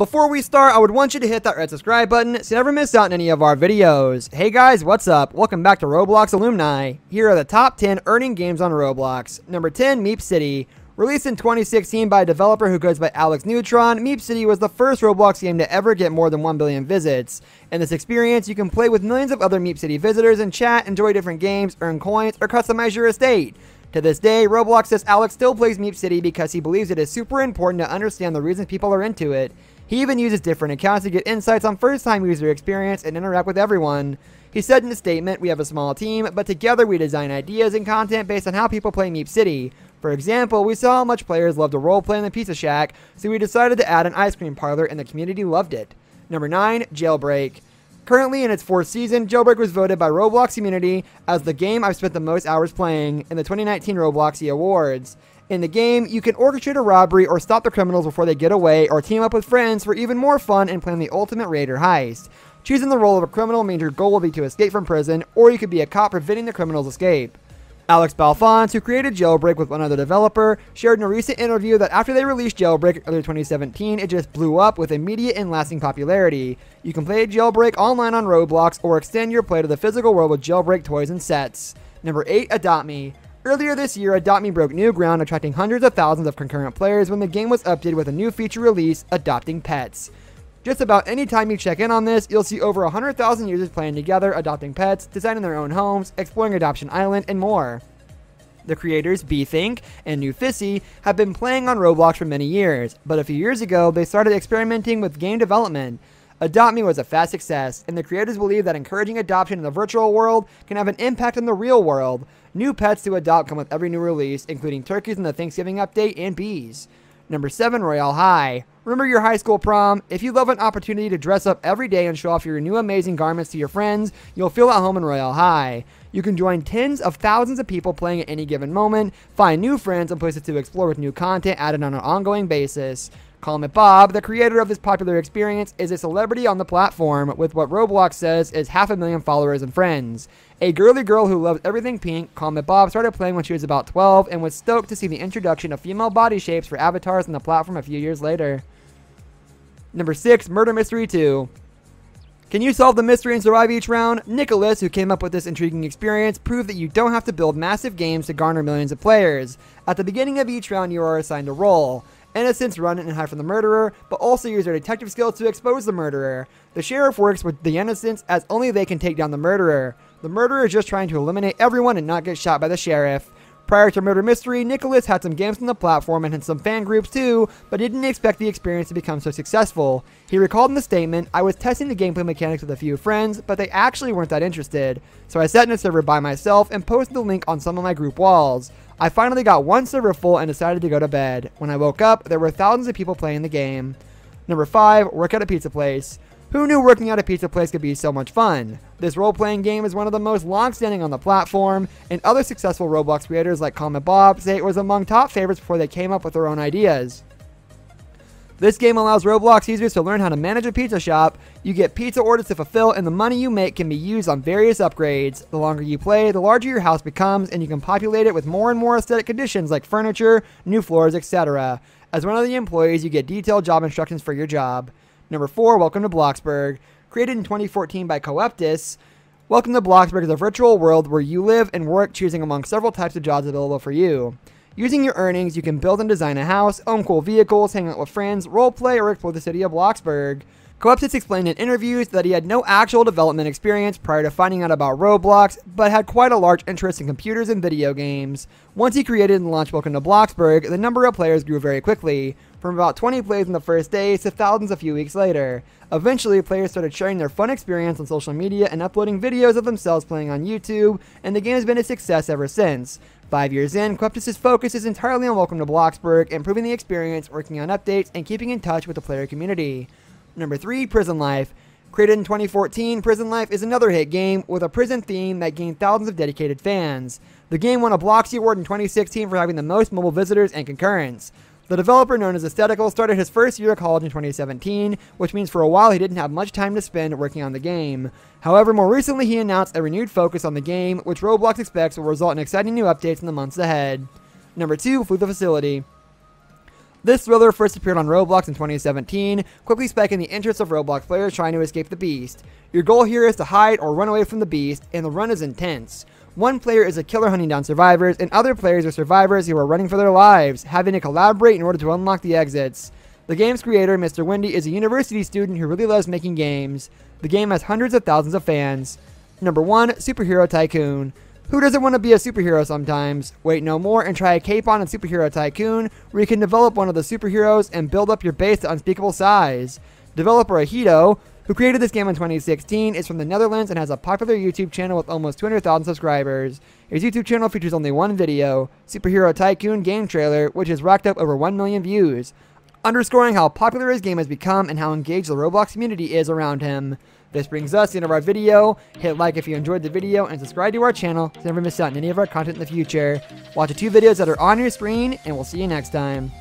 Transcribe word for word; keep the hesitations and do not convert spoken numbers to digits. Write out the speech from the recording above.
Before we start, I would want you to hit that red subscribe button so you never miss out on any of our videos. Hey guys, what's up? Welcome back to Roblox Alumni. Here are the top ten earning games on Roblox. Number ten, Meep City. Released in twenty sixteen by a developer who goes by Alex Neutron, Meep City was the first Roblox game to ever get more than one billion visits. In this experience, you can play with millions of other Meep City visitors and chat, enjoy different games, earn coins, or customize your estate. To this day, Roblox says Alex still plays Meep City because he believes it is super important to understand the reasons people are into it. He even uses different accounts to get insights on first-time user experience and interact with everyone. He said in a statement, "We have a small team, but together we design ideas and content based on how people play Meep City. For example, we saw how much players loved to roleplay in the pizza shack, so we decided to add an ice cream parlor and the community loved it." Number nine, Jailbreak. Currently in its fourth season, Jailbreak was voted by Roblox community as the game I've spent the most hours playing in the twenty nineteen Robloxy Awards. In the game, you can orchestrate a robbery or stop the criminals before they get away, or team up with friends for even more fun and plan the ultimate raid or heist. Choosing the role of a criminal means your goal will be to escape from prison, or you could be a cop preventing the criminal's escape. Alex Balfanz, who created Jailbreak with one other developer, shared in a recent interview that after they released Jailbreak in early twenty seventeen, it just blew up with immediate and lasting popularity. You can play Jailbreak online on Roblox or extend your play to the physical world with Jailbreak toys and sets. Number eight, Adopt Me. Earlier this year, Adopt Me broke new ground, attracting hundreds of thousands of concurrent players when the game was updated with a new feature release, adopting pets. Just about any time you check in on this, you'll see over one hundred thousand users playing together, adopting pets, designing their own homes, exploring Adoption Island, and more. The creators BeeThink and NewFissy have been playing on Roblox for many years, but a few years ago, they started experimenting with game development. Adopt Me was a fast success, and the creators believe that encouraging adoption in the virtual world can have an impact on the real world. New pets to adopt come with every new release, including turkeys in the Thanksgiving update and bees. Number seven, Royal High. Remember your high school prom? If you love an opportunity to dress up every day and show off your new amazing garments to your friends, you'll feel at home in Royal High. You can join tens of thousands of people playing at any given moment, find new friends and places to explore with new content added on an ongoing basis. Comment Bob, the creator of this popular experience, is a celebrity on the platform with what Roblox says is half a million followers and friends. A girly girl who loves everything pink, Comment Bob started playing when she was about twelve and was stoked to see the introduction of female body shapes for avatars on the platform a few years later. Number six, Murder Mystery two. Can you solve the mystery and survive each round? Nicholas, who came up with this intriguing experience, proved that you don't have to build massive games to garner millions of players. At the beginning of each round, you are assigned a role. Innocents run and hide from the murderer, but also use their detective skills to expose the murderer. The sheriff works with the innocents as only they can take down the murderer. The murderer is just trying to eliminate everyone and not get shot by the sheriff. Prior to Murder Mystery, Nicholas had some games on the platform and had some fan groups too, but didn't expect the experience to become so successful. He recalled in the statement, "I was testing the gameplay mechanics with a few friends, but they actually weren't that interested. So I sat in a server by myself and posted the link on some of my group walls. I finally got one server full and decided to go to bed. When I woke up, there were thousands of people playing the game." Number five, Work at a Pizza Place. Who knew working at a pizza place could be so much fun? This role-playing game is one of the most long-standing on the platform, and other successful Roblox creators like Comment Bob say it was among top favorites before they came up with their own ideas. This game allows Roblox users to learn how to manage a pizza shop. You get pizza orders to fulfill, and the money you make can be used on various upgrades. The longer you play, the larger your house becomes, and you can populate it with more and more aesthetic additions like furniture, new floors, et cetera. As one of the employees, you get detailed job instructions for your job. Number four, Welcome to Bloxburg. Created in twenty fourteen by Coeptis, Welcome to Bloxburg is a virtual world where you live and work, choosing among several types of jobs available for you. Using your earnings, you can build and design a house, own cool vehicles, hang out with friends, roleplay, or explore the city of Bloxburg. Coeptis explained in interviews that he had no actual development experience prior to finding out about Roblox, but had quite a large interest in computers and video games. Once he created and launched Welcome to Bloxburg, the number of players grew very quickly, from about twenty plays in the first days to thousands a few weeks later. Eventually, players started sharing their fun experience on social media and uploading videos of themselves playing on YouTube, and the game has been a success ever since. Five years in, Coeptis' focus is entirely on Welcome to Bloxburg, improving the experience, working on updates, and keeping in touch with the player community. Number three, Prison Life. Created in twenty fourteen, Prison Life is another hit game with a prison theme that gained thousands of dedicated fans. The game won a Bloxy Award in twenty sixteen for having the most mobile visitors and concurrents. The developer, known as Aesthetical, started his first year of college in twenty seventeen, which means for a while he didn't have much time to spend working on the game. However, more recently he announced a renewed focus on the game, which Roblox expects will result in exciting new updates in the months ahead. Number two, Flee the Facility. This thriller first appeared on Roblox in twenty seventeen, quickly spiking the interest of Roblox players trying to escape the beast. Your goal here is to hide or run away from the beast, and the run is intense. One player is a killer hunting down survivors, and other players are survivors who are running for their lives, having to collaborate in order to unlock the exits. The game's creator, Mister Wendy, is a university student who really loves making games. The game has hundreds of thousands of fans. Number one. Superhero Tycoon. Who doesn't want to be a superhero sometimes? Wait no more and try a capon on Superhero Tycoon, where you can develop one of the superheroes and build up your base to unspeakable size. Developer Ahedo, who created this game in twenty sixteen, is from the Netherlands and has a popular YouTube channel with almost two hundred thousand subscribers. His YouTube channel features only one video, Superhero Tycoon Game Trailer, which has racked up over one million views, underscoring how popular his game has become and how engaged the Roblox community is around him. This brings us to the end of our video. Hit like if you enjoyed the video and subscribe to our channel to never miss out on any of our content in the future. Watch the two videos that are on your screen and we'll see you next time.